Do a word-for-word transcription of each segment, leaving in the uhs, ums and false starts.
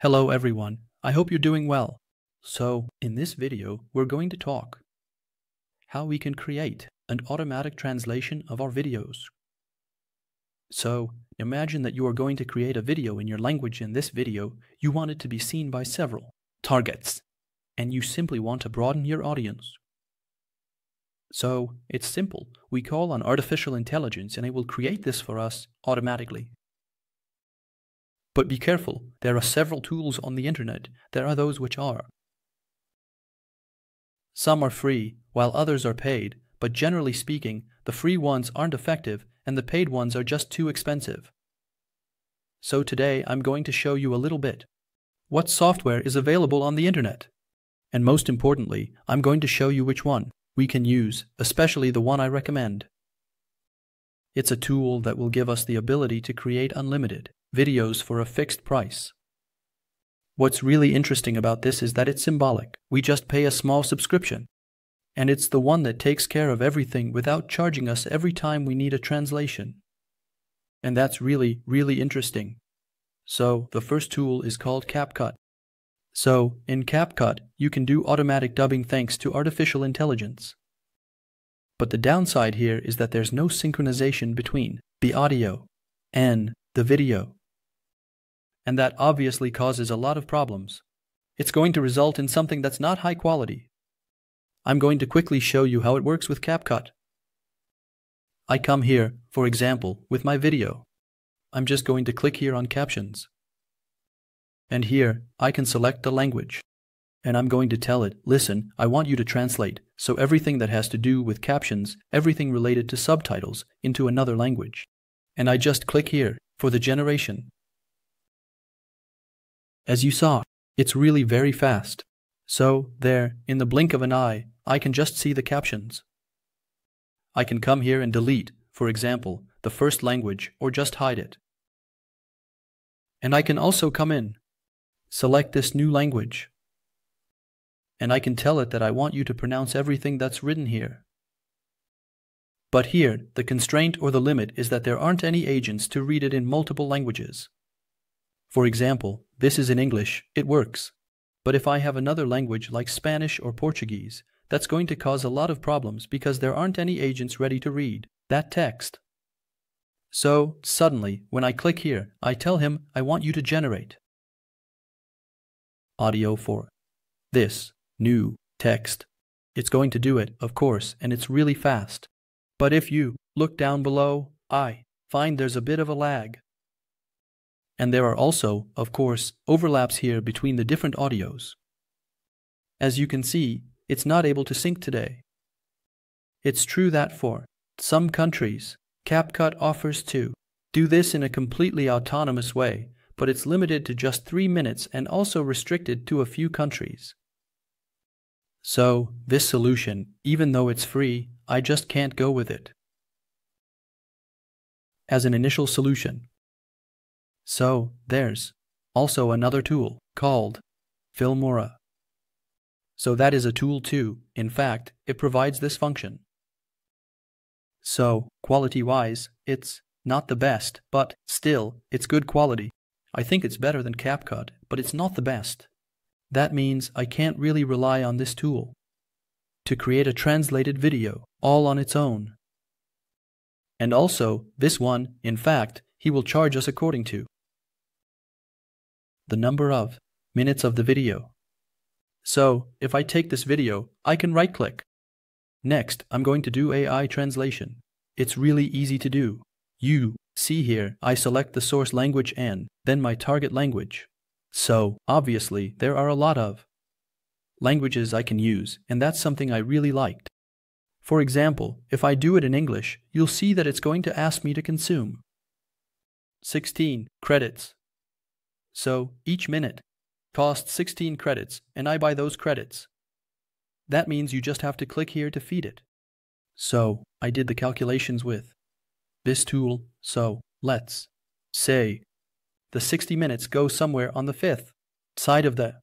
Hello everyone, I hope you're doing well. So, in this video, we're going to talk how we can create an automatic translation of our videos. So, imagine that you are going to create a video in your language. In this video, you want it to be seen by several targets, and you simply want to broaden your audience. So, it's simple. We call on artificial intelligence and it will create this for us automatically. But be careful, there are several tools on the internet. There are those which are. Some are free, while others are paid, but generally speaking, the free ones aren't effective and the paid ones are just too expensive. So today I'm going to show you a little bit what software is available on the internet. And most importantly, I'm going to show you which one we can use, especially the one I recommend. It's a tool that will give us the ability to create unlimited videos for a fixed price. What's really interesting about this is that it's symbolic. We just pay a small subscription, and it's the one that takes care of everything without charging us every time we need a translation. And that's really, really interesting. So, the first tool is called CapCut. So, in CapCut, you can do automatic dubbing thanks to artificial intelligence. But the downside here is that there's no synchronization between the audio and the video. And that obviously causes a lot of problems. It's going to result in something that's not high quality. I'm going to quickly show you how it works with CapCut. I come here, for example, with my video. I'm just going to click here on Captions. And here, I can select the language. And I'm going to tell it, listen, I want you to translate, so everything that has to do with captions, everything related to subtitles, into another language. And I just click here for the generation. As you saw, it's really very fast. So, there, in the blink of an eye, I can just see the captions. I can come here and delete, for example, the first language or just hide it. And I can also come in, select this new language, and I can tell it that I want you to pronounce everything that's written here. But here, the constraint or the limit is that there aren't any agents to read it in multiple languages. For example, this is in English, it works. But if I have another language like Spanish or Portuguese, that's going to cause a lot of problems because there aren't any agents ready to read that text. So, suddenly, when I click here, I tell him, I want you to generate audio for this new text. It's going to do it, of course, and it's really fast. But if you look down below, I find there's a bit of a lag. And there are also, of course, overlaps here between the different audios. As you can see, it's not able to sync today. It's true that for some countries, CapCut offers to do this in a completely autonomous way, but it's limited to just three minutes and also restricted to a few countries. So, this solution, even though it's free, I just can't go with it as an initial solution. So, there's also another tool called Filmora. So that is a tool too. In fact, it provides this function. So, quality-wise, it's not the best, but still, it's good quality. I think it's better than CapCut, but it's not the best. That means I can't really rely on this tool to create a translated video all on its own. And also, this one, in fact, he will charge us according to the number of minutes of the video. So, if I take this video, I can right-click. Next, I'm going to do A I translation. It's really easy to do. You see here, I select the source language and then my target language. So, obviously, there are a lot of languages I can use, and that's something I really liked. For example, if I do it in English, you'll see that it's going to ask me to consume sixteen credits. So, each minute costs sixteen credits, and I buy those credits. That means you just have to click here to feed it. So, I did the calculations with this tool, so, let's say the sixty minutes go somewhere on the fifth side of the.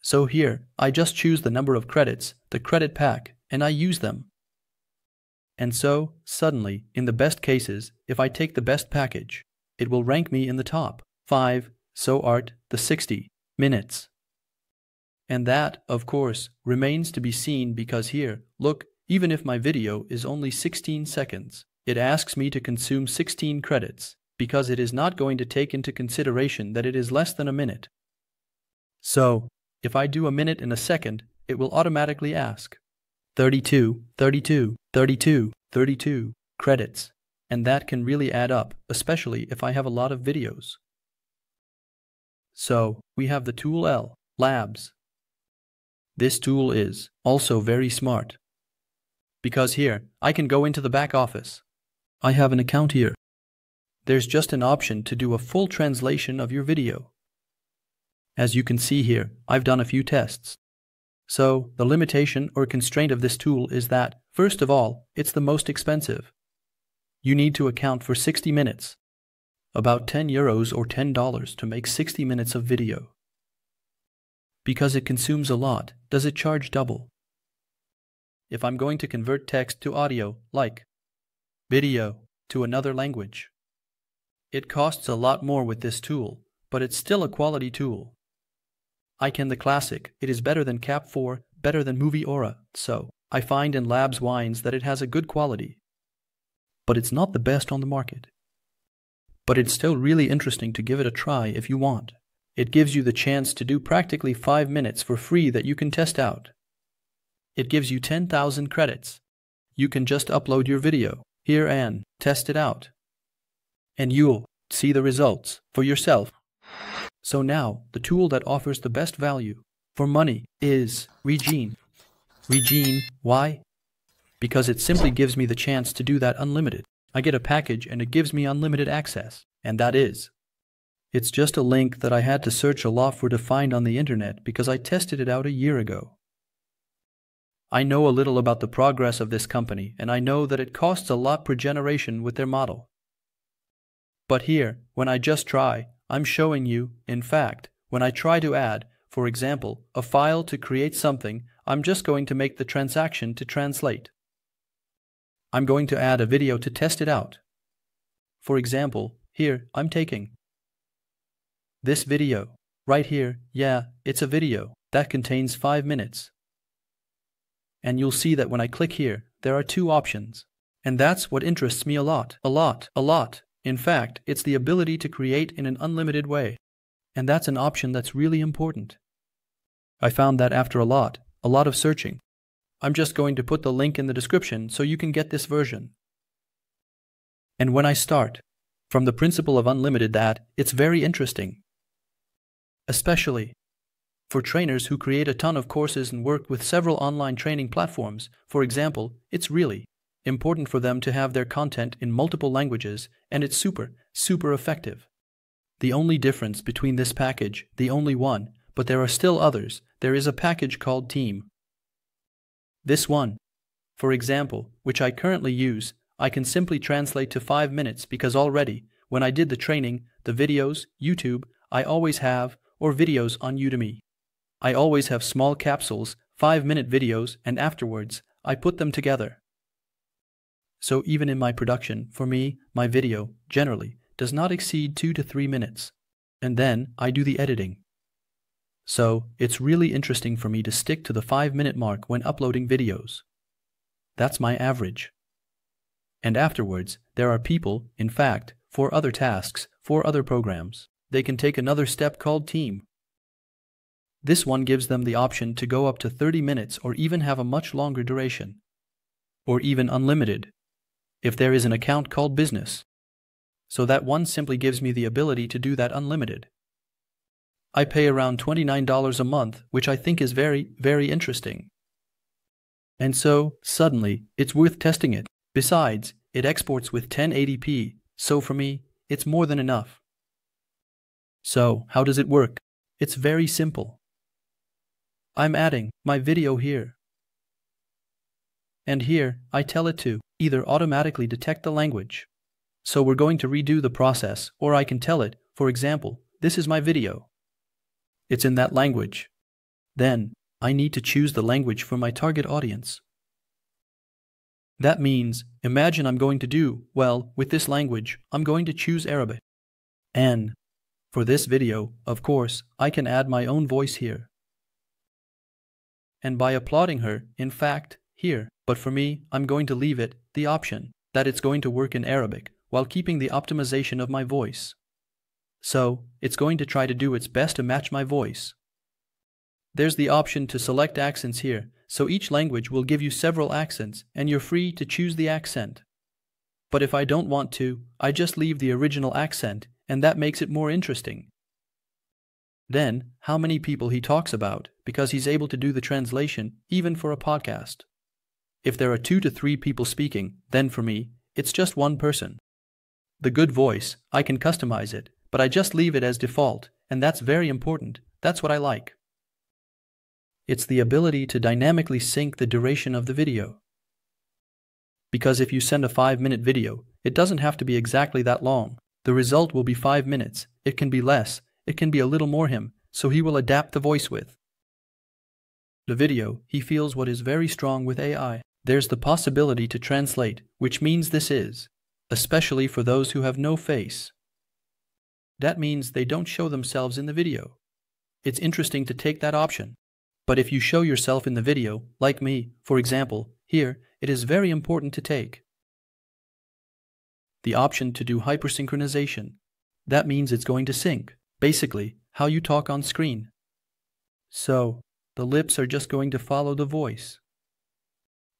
So here, I just choose the number of credits, the credit pack, and I use them. And so, suddenly, in the best cases, if I take the best package, it will rank me in the top five, so are the sixty minutes. And that, of course, remains to be seen because here, look, even if my video is only sixteen seconds, it asks me to consume sixteen credits, because it is not going to take into consideration that it is less than a minute. So, if I do a minute in a second, it will automatically ask thirty-two, thirty-two, thirty-two, thirty-two credits, and that can really add up, especially if I have a lot of videos. So, we have the tool Elevenlabs. This tool is also very smart, because here, I can go into the back office. I have an account here. There's just an option to do a full translation of your video. As you can see here, I've done a few tests. So, the limitation or constraint of this tool is that, first of all, it's the most expensive. You need to account for sixty minutes. About ten euros or ten dollars to make sixty minutes of video. Because it consumes a lot, does it charge double? If I'm going to convert text to audio, like video, to another language, it costs a lot more with this tool, but it's still a quality tool. I can the classic, it is better than Cap four, better than Moviora, so I find in Labs Wines that it has a good quality. But it's not the best on the market. But it's still really interesting to give it a try if you want. It gives you the chance to do practically five minutes for free that you can test out. It gives you ten thousand credits. You can just upload your video here and test it out. And you'll see the results for yourself. So now, the tool that offers the best value for money is Regine. Regine, why? Because it simply gives me the chance to do that unlimited. I get a package and it gives me unlimited access, and that is. It's just a link that I had to search a lot for to find on the internet because I tested it out a year ago. I know a little about the progress of this company, and I know that it costs a lot per generation with their model. But here, when I just try, I'm showing you, in fact, when I try to add, for example, a file to create something, I'm just going to make the transaction to translate. I'm going to add a video to test it out. For example, here, I'm taking this video, right here, yeah, it's a video that contains five minutes. And you'll see that when I click here, there are two options. And that's what interests me a lot, a lot, a lot. In fact, it's the ability to create in an unlimited way. And that's an option that's really important. I found that after a lot, a lot of searching. I'm just going to put the link in the description so you can get this version. And when I start, from the principle of unlimited that, it's very interesting. Especially for trainers who create a ton of courses and work with several online training platforms, for example, it's really important for them to have their content in multiple languages, and it's super, super effective. The only difference between this package, the only one, but there are still others, there is a package called Team. This one, for example, which I currently use, I can simply translate to five minutes because already, when I did the training, the videos, YouTube, I always have, or videos on Udemy. I always have small capsules, five minute videos, and afterwards, I put them together. So even in my production, for me, my video, generally, does not exceed two to three minutes. And then, I do the editing. So, it's really interesting for me to stick to the five minute mark when uploading videos. That's my average. And afterwards, there are people, in fact, for other tasks, for other programs, they can take another step called Team. This one gives them the option to go up to thirty minutes or even have a much longer duration. Or even unlimited. If there is an account called business. So that one simply gives me the ability to do that unlimited. I pay around twenty-nine dollars a month, which I think is very, very interesting. And so, suddenly, it's worth testing it. Besides, it exports with ten eighty p, so for me, it's more than enough. So, how does it work? It's very simple. I'm adding my video here. And here, I tell it to either automatically detect the language. So we're going to redo the process, or I can tell it, for example, this is my video. It's in that language. Then, I need to choose the language for my target audience. That means, imagine I'm going to do, well, with this language, I'm going to choose Arabic. And, For this video, of course, I can add my own voice here. And by applauding her, in fact, here. But for me, I'm going to leave it, the option, that it's going to work in Arabic, while keeping the optimization of my voice. So, it's going to try to do its best to match my voice. There's the option to select accents here, so each language will give you several accents, and you're free to choose the accent. But if I don't want to, I just leave the original accent, and that makes it more interesting. Then, how many people he talks about, because he's able to do the translation, even for a podcast. If there are two to three people speaking, then for me, it's just one person. The good voice, I can customize it, but I just leave it as default, and that's very important, that's what I like. It's the ability to dynamically sync the duration of the video. Because if you send a five minute video, it doesn't have to be exactly that long. The result will be five minutes, it can be less, it can be a little more him, so he will adapt the voice with the video. He feels what is very strong with A I. There's the possibility to translate, which means this is especially for those who have no face. That means they don't show themselves in the video. It's interesting to take that option. But if you show yourself in the video, like me, for example, here, it is very important to take the option to do hypersynchronization. That means it's going to sync, basically, how you talk on screen. So, the lips are just going to follow the voice.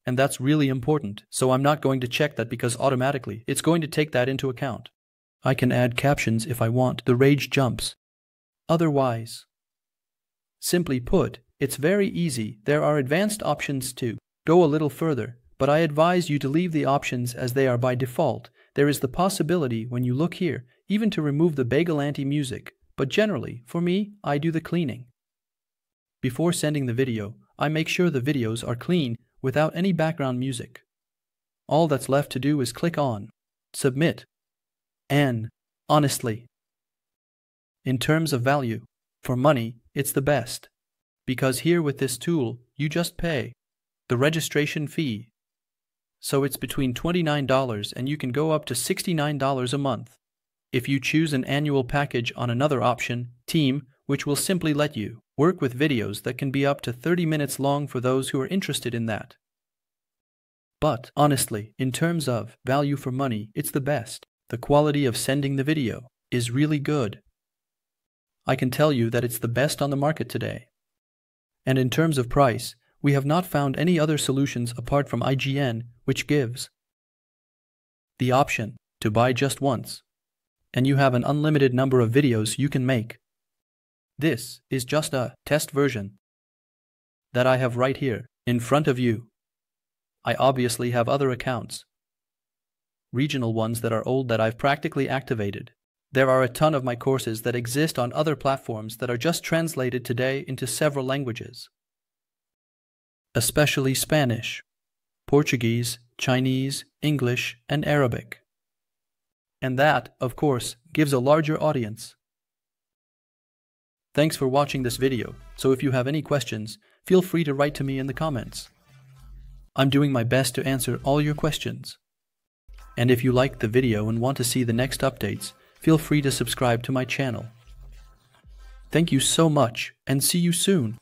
And that's really important, so I'm not going to check that because automatically, it's going to take that into account. I can add captions if I want, the rage jumps. Otherwise, simply put, it's very easy. There are advanced options to go a little further, but I advise you to leave the options as they are by default. There is the possibility, when you look here, even to remove the Bagalanti music, but generally, for me, I do the cleaning. Before sending the video, I make sure the videos are clean, without any background music. All that's left to do is click on Submit. And, honestly, in terms of value, for money, it's the best. Because here with this tool, you just pay the registration fee. So it's between twenty-nine dollars and you can go up to sixty-nine dollars a month. If you choose an annual package on another option, Team, which will simply let you work with videos that can be up to thirty minutes long for those who are interested in that. But, honestly, in terms of value for money, it's the best. The quality of sending the video is really good. I can tell you that it's the best on the market today. And in terms of price, we have not found any other solutions apart from HeyGen, which gives the option to buy just once. And you have an unlimited number of videos you can make. This is just a test version that I have right here in front of you. I obviously have other accounts, regional ones that are old that I've practically activated. There are a ton of my courses that exist on other platforms that are just translated today into several languages. Especially Spanish, Portuguese, Chinese, English, and Arabic. And that, of course, gives a larger audience. Thanks for watching this video, so if you have any questions, feel free to write to me in the comments. I'm doing my best to answer all your questions. And if you liked the video and want to see the next updates, feel free to subscribe to my channel. Thank you so much, and see you soon.